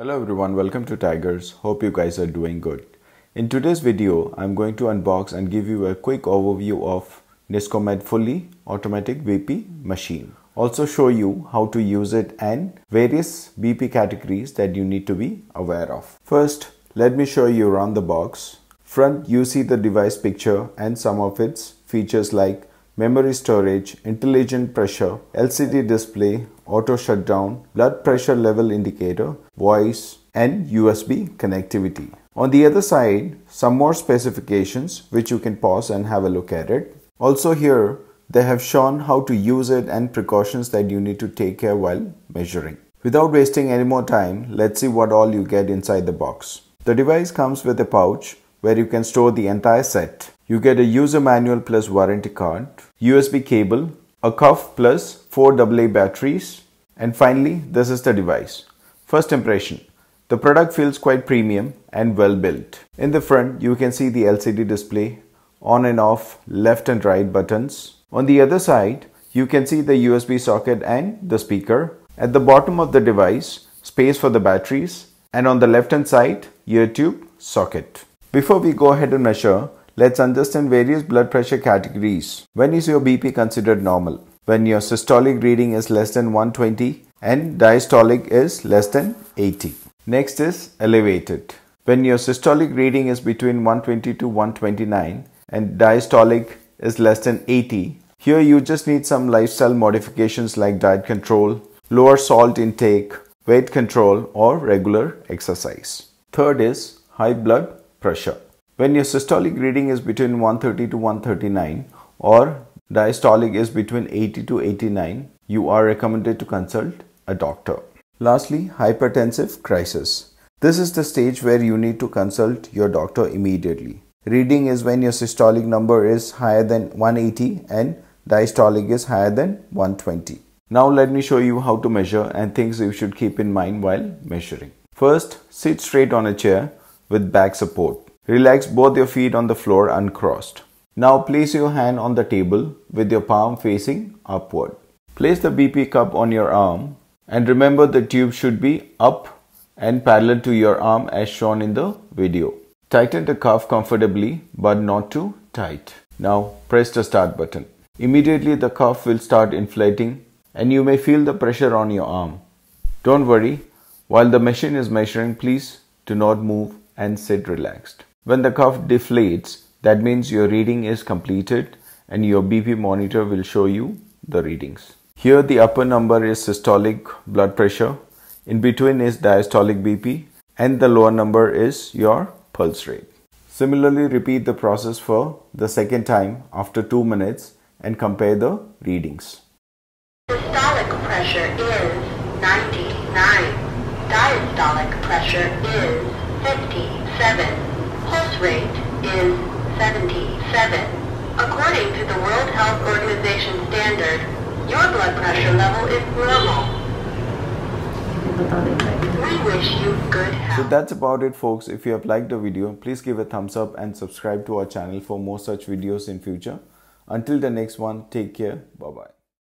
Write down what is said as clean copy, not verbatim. Hello everyone, welcome to Taggers. Hope you guys are doing good. In today's video, I'm going to unbox and give you a quick overview of Niscomed fully automatic BP machine. Also show you how to use it and various BP categories that you need to be aware of. First, let me show you around the box. Front, you see the device picture and some of its features like memory storage, intelligent pressure, LCD display, auto shutdown, blood pressure level indicator, voice, and USB connectivity. On the other side, some more specifications which you can pause and have a look at it. Also here, they have shown how to use it and precautions that you need to take care while measuring. Without wasting any more time, let's see what all you get inside the box. The device comes with a pouch where you can store the entire set. You get a user manual plus warranty card, USB cable, a cuff plus 4 AA batteries, and finally this is the device. First impression, the product feels quite premium and well built. In the front you can see the LCD display, on and off, left and right buttons. On the other side you can see the USB socket and the speaker. At the bottom of the device, space for the batteries, and on the left hand side, ear tube socket. Before we go ahead and measure, let's understand various blood pressure categories. When is your BP considered normal? When your systolic reading is less than 120 and diastolic is less than 80. Next is elevated. When your systolic reading is between 120 to 129 and diastolic is less than 80. Here you just need some lifestyle modifications like diet control, lower salt intake, weight control, or regular exercise. Third is high blood pressure. When your systolic reading is between 130 to 139 or diastolic is between 80 to 89, you are recommended to consult a doctor. Lastly, hypertensive crisis. This is the stage where you need to consult your doctor immediately. Reading is when your systolic number is higher than 180 and diastolic is higher than 120. Now let me show you how to measure and things you should keep in mind while measuring. First, sit straight on a chair with back support. Relax both your feet on the floor uncrossed. Now place your hand on the table with your palm facing upward. Place the BP cup on your arm and remember the tube should be up and parallel to your arm as shown in the video. Tighten the cuff comfortably but not too tight. Now press the start button. Immediately the cuff will start inflating and you may feel the pressure on your arm. Don't worry, while the machine is measuring, please do not move and sit relaxed. When the cuff deflates, that means your reading is completed and your BP monitor will show you the readings. Here the upper number is systolic blood pressure, in between is diastolic BP, and the lower number is your pulse rate. Similarly, repeat the process for the second time after 2 minutes and compare the readings. Systolic pressure is 99. Diastolic pressure is 57. Pulse rate is 77. According to the World Health Organization standard, your blood pressure level is normal. We wish you good health. So that's about it, folks. If you have liked the video, please give a thumbs up and subscribe to our channel for more such videos in future. Until the next one, take care. Bye-bye.